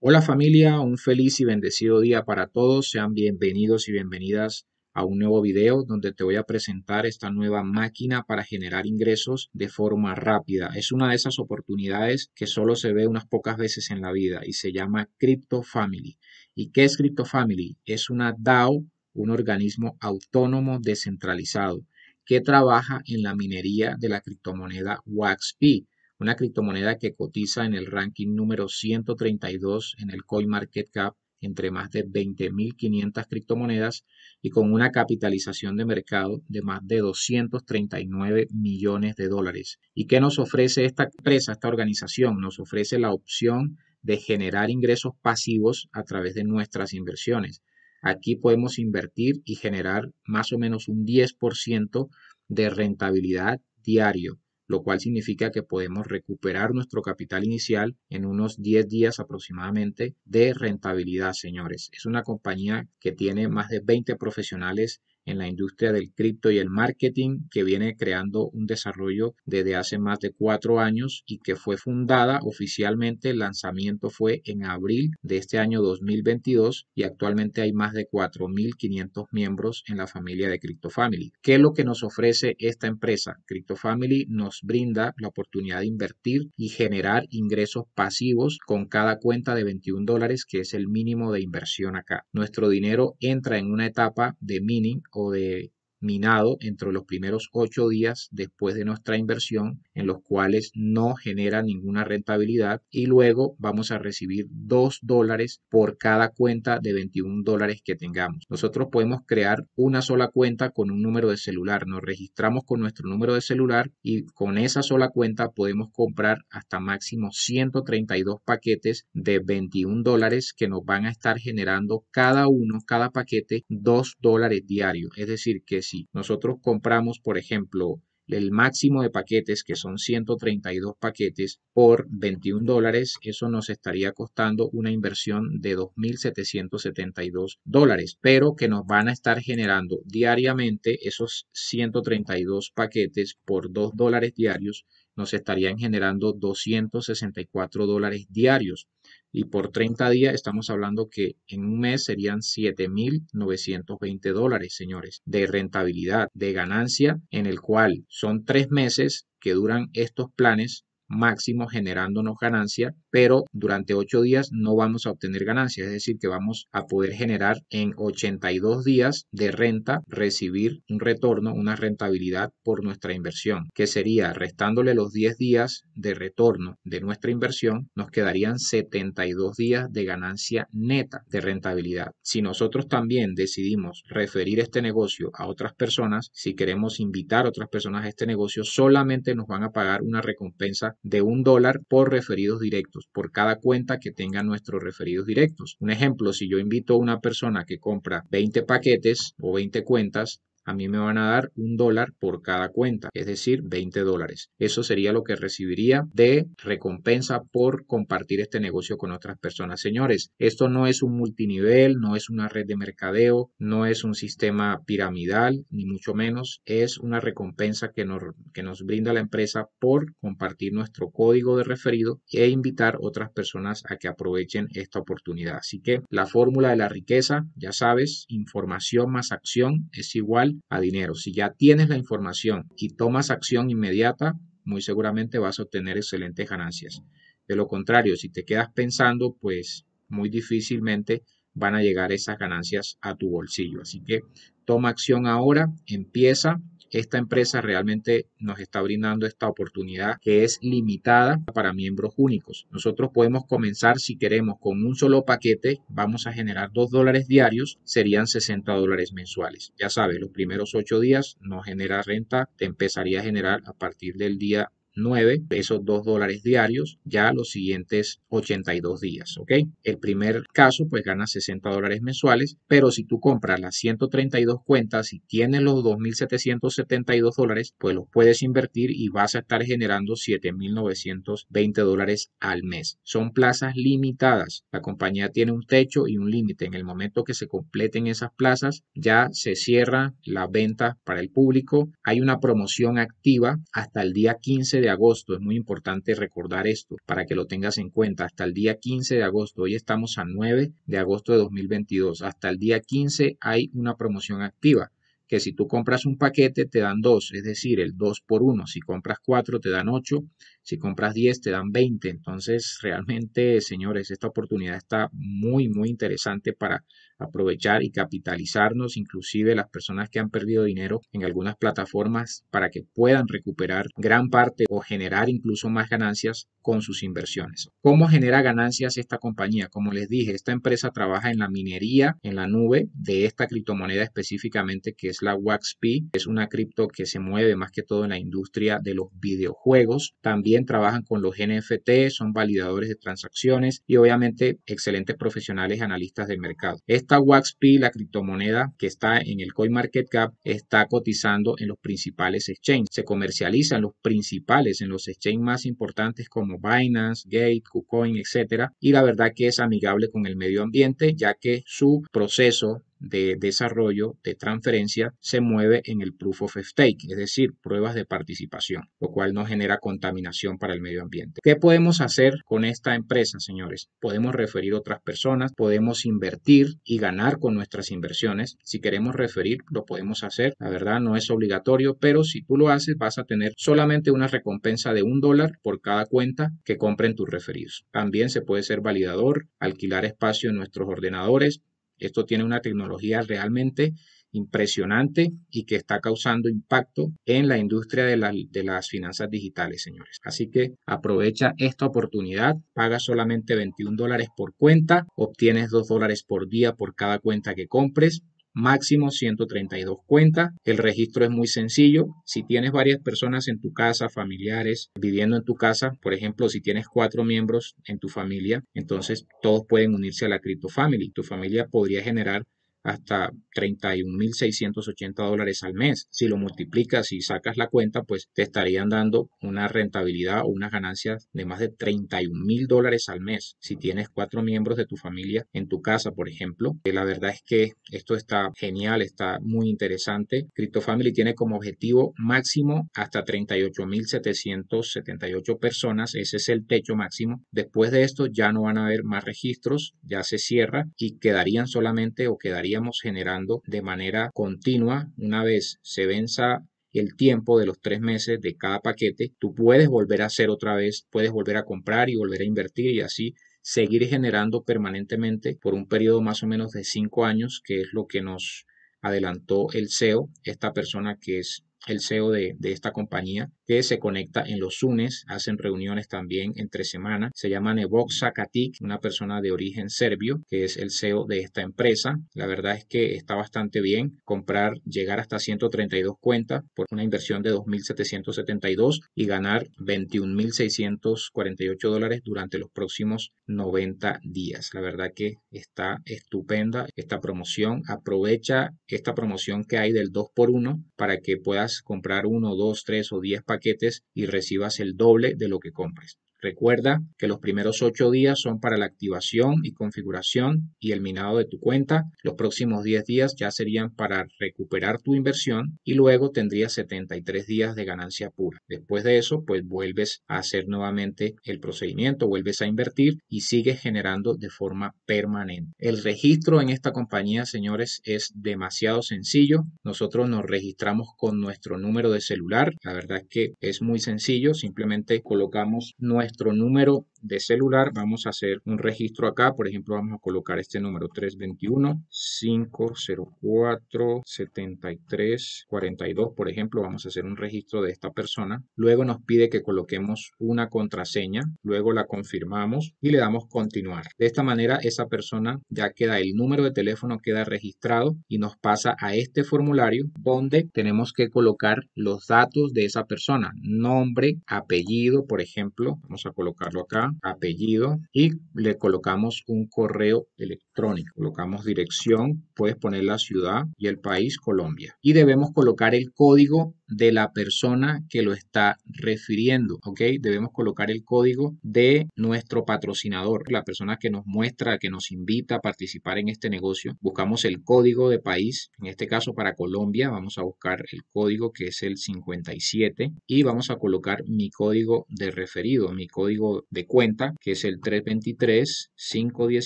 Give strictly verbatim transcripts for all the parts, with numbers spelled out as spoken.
Hola familia, un feliz y bendecido día para todos. Sean bienvenidos y bienvenidas a un nuevo video donde te voy a presentar esta nueva máquina para generar ingresos de forma rápida. Es una de esas oportunidades que solo se ve unas pocas veces en la vida y se llama CryptoFamily. ¿Y qué es CryptoFamily? Es una DAO, un organismo autónomo descentralizado que trabaja en la minería de la criptomoneda W A X P. Una criptomoneda que cotiza en el ranking número ciento treinta y dos en el CoinMarketCap entre más de veinte mil quinientas criptomonedas y con una capitalización de mercado de más de doscientos treinta y nueve millones de dólares. ¿Y qué nos ofrece esta empresa, esta organización? Nos ofrece la opción de generar ingresos pasivos a través de nuestras inversiones. Aquí podemos invertir y generar más o menos un diez por ciento de rentabilidad diario, lo cual significa que podemos recuperar nuestro capital inicial en unos diez días aproximadamente de rentabilidad, señores. Es una compañía que tiene más de veinte profesionales en la industria del cripto y el marketing, que viene creando un desarrollo desde hace más de cuatro años y que fue fundada oficialmente. El lanzamiento fue en abril de este año dos mil veintidós y actualmente hay más de cuatro mil quinientos miembros en la familia de CryptoFamily. ¿Qué es lo que nos ofrece esta empresa? CryptoFamily nos brinda la oportunidad de invertir y generar ingresos pasivos con cada cuenta de veintiún dólares, que es el mínimo de inversión acá. Nuestro dinero entra en una etapa de mining o de minado entre los primeros ocho días después de nuestra inversión, en los cuales no genera ninguna rentabilidad, y luego vamos a recibir dos dólares por cada cuenta de veintiún dólares que tengamos. Nosotros podemos crear una sola cuenta con un número de celular, nos registramos con nuestro número de celular y con esa sola cuenta podemos comprar hasta máximo ciento treinta y dos paquetes de veintiún dólares que nos van a estar generando cada uno, cada paquete, dos dólares diarios. Es decir, que si nosotros compramos, por ejemplo, el máximo de paquetes, que son ciento treinta y dos paquetes por veintiún dólares, eso nos estaría costando una inversión de dos mil setecientos setenta y dos dólares, pero que nos van a estar generando diariamente esos ciento treinta y dos paquetes por dos dólares diarios, nos estarían generando doscientos sesenta y cuatro dólares diarios. Y por treinta días estamos hablando que en un mes serían siete mil novecientos veinte dólares, señores, de rentabilidad, de ganancia, en el cual son tres meses que duran estos planes máximo generándonos ganancia, pero durante ocho días no vamos a obtener ganancia, es decir, que vamos a poder generar en ochenta y dos días de renta, recibir un retorno, una rentabilidad por nuestra inversión, que sería restándole los diez días de retorno de nuestra inversión, nos quedarían setenta y dos días de ganancia neta de rentabilidad. Si nosotros también decidimos referir este negocio a otras personas, si queremos invitar a otras personas a este negocio, solamente nos van a pagar una recompensa de un dólar por referidos directos, por cada cuenta que tenga nuestros referidos directos. Un ejemplo, si yo invito a una persona que compra veinte paquetes o veinte cuentas, a mí me van a dar un dólar por cada cuenta, es decir, veinte dólares. Eso sería lo que recibiría de recompensa por compartir este negocio con otras personas. Señores, esto no es un multinivel, no es una red de mercadeo, no es un sistema piramidal, ni mucho menos. Es una recompensa que nos, que nos brinda la empresa por compartir nuestro código de referido e invitar otras personas a que aprovechen esta oportunidad. Así que la fórmula de la riqueza, ya sabes, información más acción es igual a dinero. Si ya tienes la información y tomas acción inmediata, muy seguramente vas a obtener excelentes ganancias. De lo contrario, si te quedas pensando, pues muy difícilmente van a llegar esas ganancias a tu bolsillo. Así que toma acción ahora, empieza. Esta empresa realmente nos está brindando esta oportunidad que es limitada para miembros únicos. Nosotros podemos comenzar, si queremos, con un solo paquete. Vamos a generar dos dólares diarios, serían sesenta dólares mensuales. Ya sabes, los primeros ocho días no genera renta, te empezaría a generar a partir del día nueve, esos dos dólares diarios ya los siguientes ochenta y dos días, ¿ok? El primer caso, pues ganas sesenta dólares mensuales, pero si tú compras las ciento treinta y dos cuentas y tienes los dos mil setecientos setenta y dos dólares, pues los puedes invertir y vas a estar generando siete mil novecientos veinte dólares al mes. Son plazas limitadas. La compañía tiene un techo y un límite. En el momento que se completen esas plazas, ya se cierra la venta para el público. Hay una promoción activa hasta el día quince de de agosto. Es muy importante recordar esto para que lo tengas en cuenta. Hasta el día quince de agosto, hoy estamos a nueve de agosto de dos mil veintidós, hasta el día quince hay una promoción activa, que si tú compras un paquete te dan dos, es decir, el dos por uno. Si compras cuatro te dan ocho, si compras diez te dan veinte. Entonces, realmente, señores, esta oportunidad está muy, muy interesante para aprovechar y capitalizarnos, inclusive las personas que han perdido dinero en algunas plataformas, para que puedan recuperar gran parte o generar incluso más ganancias con sus inversiones. ¿Cómo genera ganancias esta compañía? Como les dije, esta empresa trabaja en la minería, en la nube de esta criptomoneda específicamente, que es la W A X P. Es una cripto que se mueve más que todo en la industria de los videojuegos. También trabajan con los N F T, son validadores de transacciones y obviamente excelentes profesionales analistas del mercado. Esta W A X P, la criptomoneda que está en el CoinMarketCap, está cotizando en los principales exchanges. Se comercializan los principales, en los exchanges más importantes como Binance, Gate, KuCoin, etcétera. Y la verdad que es amigable con el medio ambiente, ya que su proceso de desarrollo de transferencia se mueve en el proof of stake, es decir, pruebas de participación, lo cual no genera contaminación para el medio ambiente. ¿Qué podemos hacer con esta empresa, señores? Podemos referir otras personas, podemos invertir y ganar con nuestras inversiones. Si queremos referir, lo podemos hacer. La verdad no es obligatorio, pero si tú lo haces vas a tener solamente una recompensa de un dólar por cada cuenta que compren tus referidos. También se puede ser validador, alquilar espacio en nuestros ordenadores. Esto tiene una tecnología realmente impresionante y que está causando impacto en la industria de, la, de las finanzas digitales, señores. Así que aprovecha esta oportunidad, paga solamente veintiún dólares por cuenta, obtienes dos dólares por día por cada cuenta que compres. Máximo ciento treinta y dos cuentas. El registro es muy sencillo. Si tienes varias personas en tu casa, familiares viviendo en tu casa, por ejemplo, si tienes cuatro miembros en tu familia, entonces todos pueden unirse a la CryptoFamily. Tu familia podría generar hasta treinta y un mil seiscientos ochenta dólares al mes. Si lo multiplicas y sacas la cuenta, pues te estarían dando una rentabilidad o unas ganancias de más de treinta y un mil dólares al mes. Si tienes cuatro miembros de tu familia en tu casa, por ejemplo, la verdad es que esto está genial, está muy interesante. CryptoFamily tiene como objetivo máximo hasta treinta y ocho mil setecientos setenta y ocho personas. Ese es el techo máximo. Después de esto ya no van a haber más registros, ya se cierra y quedarían solamente o quedarían generando de manera continua. Una vez se venza el tiempo de los tres meses de cada paquete, tú puedes volver a hacer otra vez, puedes volver a comprar y volver a invertir y así seguir generando permanentemente por un periodo más o menos de cinco años, que es lo que nos adelantó el C E O, esta persona que es el C E O de, de esta compañía, que se conecta en los lunes, hacen reuniones también entre semanas. Se llama Nevoxa Katik, una persona de origen serbio, que es el C E O de esta empresa. La verdad es que está bastante bien comprar, llegar hasta ciento treinta y dos cuentas por una inversión de dos mil setecientos setenta y dos y ganar veintiún mil seiscientos cuarenta y ocho dólares durante los próximos noventa días. La verdad que está estupenda esta promoción. Aprovecha esta promoción que hay del dos por uno para que puedas comprar uno, dos, tres o diez paquetes y recibas el doble de lo que compres. Recuerda que los primeros ocho días son para la activación y configuración y el minado de tu cuenta. Los próximos diez días ya serían para recuperar tu inversión y luego tendrías setenta y tres días de ganancia pura. Después de eso, pues vuelves a hacer nuevamente el procedimiento, vuelves a invertir y sigues generando de forma permanente. El registro en esta compañía, señores, es demasiado sencillo. Nosotros nos registramos con nuestro número de celular. La verdad es que es muy sencillo. Simplemente colocamos nuestra Nuestro número de celular, vamos a hacer un registro acá. Por ejemplo, vamos a colocar este número tres dos uno, cinco cero cuatro, siete tres cuatro dos. Por ejemplo, vamos a hacer un registro de esta persona. Luego nos pide que coloquemos una contraseña. Luego la confirmamos y le damos continuar. De esta manera, esa persona ya queda, el número de teléfono queda registrado y nos pasa a este formulario donde tenemos que colocar los datos de esa persona. Nombre, apellido, por ejemplo. Vamos a colocarlo acá. firma, apellido y le colocamos un correo electrónico. Colocamos dirección, puedes poner la ciudad y el país, Colombia. Y debemos colocar el código de la persona que lo está refiriendo, ¿ok? Debemos colocar el código de nuestro patrocinador, la persona que nos muestra, que nos invita a participar en este negocio. Buscamos el código de país, en este caso para Colombia vamos a buscar el código que es el cincuenta y siete y vamos a colocar mi código de referido, mi código de cuenta que es el tres dos tres, cinco uno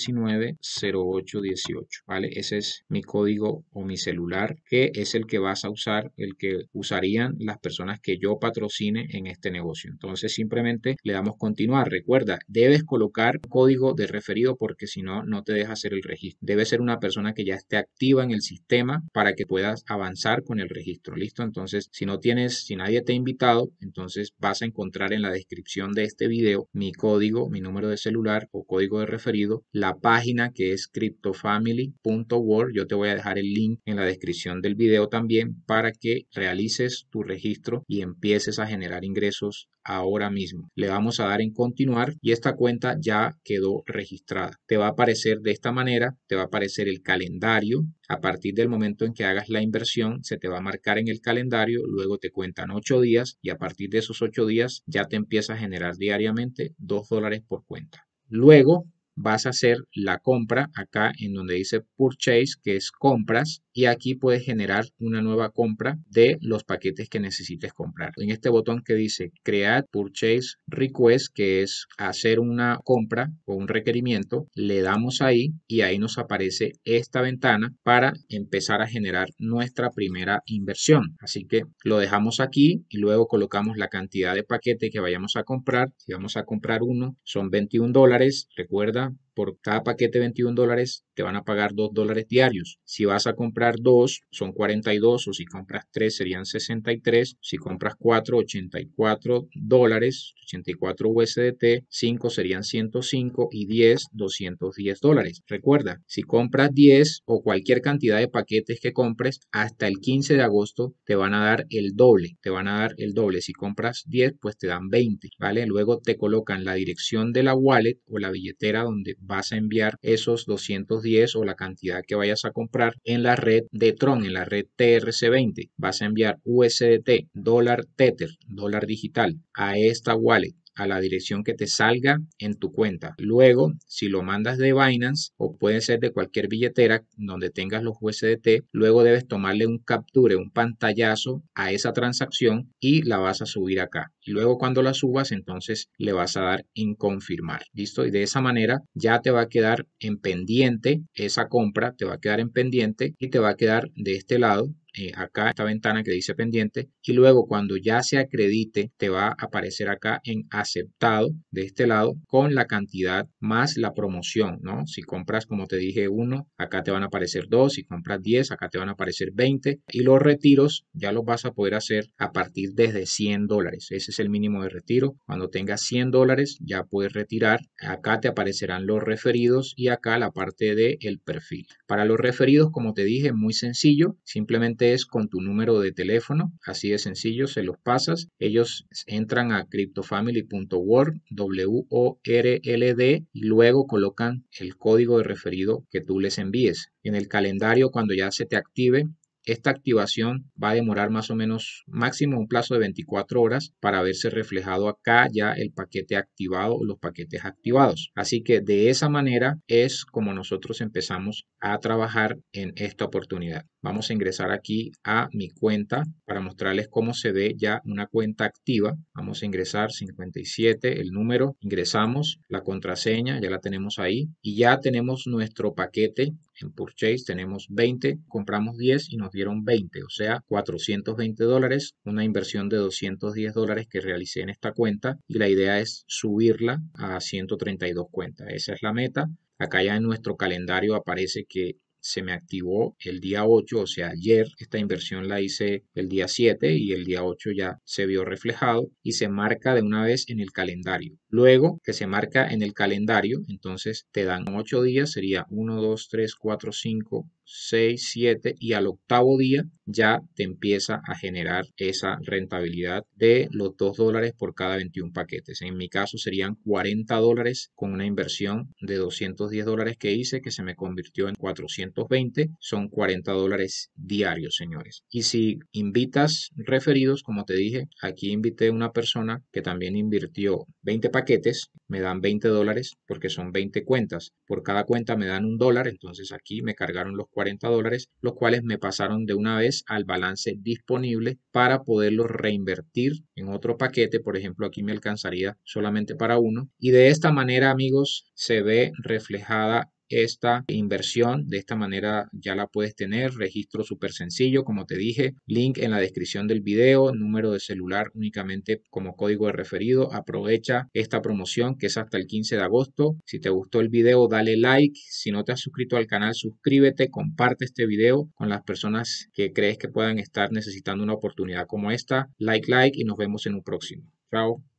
nueve, cero ocho uno ocho, ¿vale? Ese es mi código o mi celular que es el que vas a usar, el que usaría las personas que yo patrocine en este negocio. Entonces simplemente le damos continuar. Recuerda, debes colocar código de referido porque si no, no te deja hacer el registro. Debe ser una persona que ya esté activa en el sistema para que puedas avanzar con el registro. ¿Listo? Entonces, si no tienes, si nadie te ha invitado, entonces vas a encontrar en la descripción de este video mi código, mi número de celular o código de referido, la página que es Crypto Family punto world. Yo te voy a dejar el link en la descripción del video también para que realices tu registro y empieces a generar ingresos ahora mismo. Le vamos a dar en continuar y esta cuenta ya quedó registrada. Te va a aparecer de esta manera, te va a aparecer el calendario. A partir del momento en que hagas la inversión, se te va a marcar en el calendario, luego te cuentan ocho días y a partir de esos ocho días ya te empieza a generar diariamente dos dólares por cuenta. Luego vas a hacer la compra acá en donde dice Purchase, que es compras, y aquí puedes generar una nueva compra de los paquetes que necesites comprar. En este botón que dice Create Purchase Request, que es hacer una compra o un requerimiento, le damos ahí y ahí nos aparece esta ventana para empezar a generar nuestra primera inversión. Así que lo dejamos aquí y luego colocamos la cantidad de paquete que vayamos a comprar. Si vamos a comprar uno, son veintiún dólares. Recuerda, por cada paquete veintiún dólares te van a pagar dos dólares diarios. Si vas a comprar dos son cuarenta y dos, o si compras tres serían sesenta y tres, si compras cuatro ochenta y cuatro dólares, ochenta y cuatro U S D T, cinco serían ciento cinco y diez doscientos diez dólares. Recuerda, si compras diez o cualquier cantidad de paquetes que compres hasta el quince de agosto te van a dar el doble, te van a dar el doble. Si compras diez pues te dan veinte, ¿vale? Luego te colocan la dirección de la wallet o la billetera donde vas a enviar esos doscientos diez o la cantidad que vayas a comprar en la red de Tron, en la red T R C veinte. Vas a enviar U S D T, dólar Tether, dólar digital, a esta wallet, a la dirección que te salga en tu cuenta. Luego, si lo mandas de Binance o puede ser de cualquier billetera donde tengas los U S D T, luego debes tomarle un capture, un pantallazo a esa transacción y la vas a subir acá. Y luego cuando la subas, entonces le vas a dar en confirmar. ¿Listo? Y de esa manera ya te va a quedar en pendiente esa compra, te va a quedar en pendiente y te va a quedar de este lado. Eh, acá esta ventana que dice pendiente y luego cuando ya se acredite te va a aparecer acá en aceptado de este lado con la cantidad más la promoción, ¿no? Si compras, como te dije, uno, acá te van a aparecer dos, si compras diez, acá te van a aparecer veinte y los retiros ya los vas a poder hacer a partir desde cien dólares. Ese es el mínimo de retiro. Cuando tengas cien dólares ya puedes retirar. Acá te aparecerán los referidos y acá la parte de el perfil. Para los referidos, como te dije, muy sencillo, simplemente es con tu número de teléfono, así de sencillo, se los pasas, ellos entran a Crypto Family punto world, W O R L D, y luego colocan el código de referido que tú les envíes. En el calendario, cuando ya se te active, esta activación va a demorar más o menos máximo un plazo de veinticuatro horas para verse reflejado acá ya el paquete activado o los paquetes activados. Así que de esa manera es como nosotros empezamos a trabajar en esta oportunidad. Vamos a ingresar aquí a mi cuenta para mostrarles cómo se ve ya una cuenta activa. Vamos a ingresar cincuenta y siete, el número, ingresamos la contraseña, ya la tenemos ahí y ya tenemos nuestro paquete. En Purchase tenemos veinte, compramos diez y nos dieron veinte, o sea, cuatrocientos veinte dólares, una inversión de doscientos diez dólares que realicé en esta cuenta y la idea es subirla a ciento treinta y dos cuentas. Esa es la meta. Acá ya en nuestro calendario aparece que se me activó el día ocho, o sea, ayer. Esta inversión la hice el día siete y el día ocho ya se vio reflejado y se marca de una vez en el calendario. Luego que se marca en el calendario, entonces te dan ocho días, sería uno, dos, tres, cuatro, cinco, seis, siete y al octavo día ya te empieza a generar esa rentabilidad de los dos dólares por cada veintiún paquetes. En mi caso serían cuarenta dólares con una inversión de doscientos diez dólares que hice, que se me convirtió en cuatrocientos veinte. Son cuarenta dólares diarios, señores. Y si invitas referidos, como te dije, aquí invité a una persona que también invirtió veinte paquetes, me dan veinte dólares porque son veinte cuentas. Por cada cuenta me dan un dólar, entonces aquí me cargaron los cuarenta dólares, los cuales me pasaron de una vez al balance disponible para poderlo reinvertir en otro paquete. Por ejemplo, aquí me alcanzaría solamente para uno, y de esta manera, amigos, se ve reflejada esta inversión. De esta manera ya la puedes tener. Registro súper sencillo, como te dije, link en la descripción del video, número de celular únicamente como código de referido. Aprovecha esta promoción que es hasta el quince de agosto. Si te gustó el video, dale like. Si no te has suscrito al canal, suscríbete, comparte este video con las personas que crees que puedan estar necesitando una oportunidad como esta. Like, like y nos vemos en un próximo. Chao.